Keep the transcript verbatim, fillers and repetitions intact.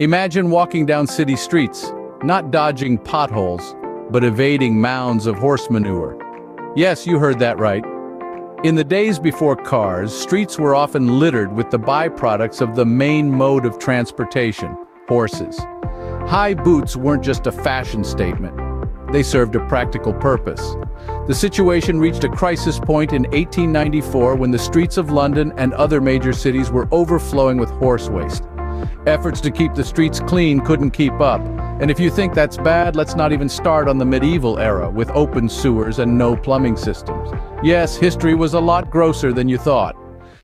Imagine walking down city streets, not dodging potholes, but evading mounds of horse manure. Yes, you heard that right. In the days before cars, streets were often littered with the byproducts of the main mode of transportation, horses. High boots weren't just a fashion statement. They served a practical purpose. The situation reached a crisis point in eighteen ninety-four when the streets of London and other major cities were overflowing with horse waste. Efforts to keep the streets clean couldn't keep up, and if you think that's bad, let's not even start on the medieval era with open sewers and no plumbing systems. Yes, history was a lot grosser than you thought.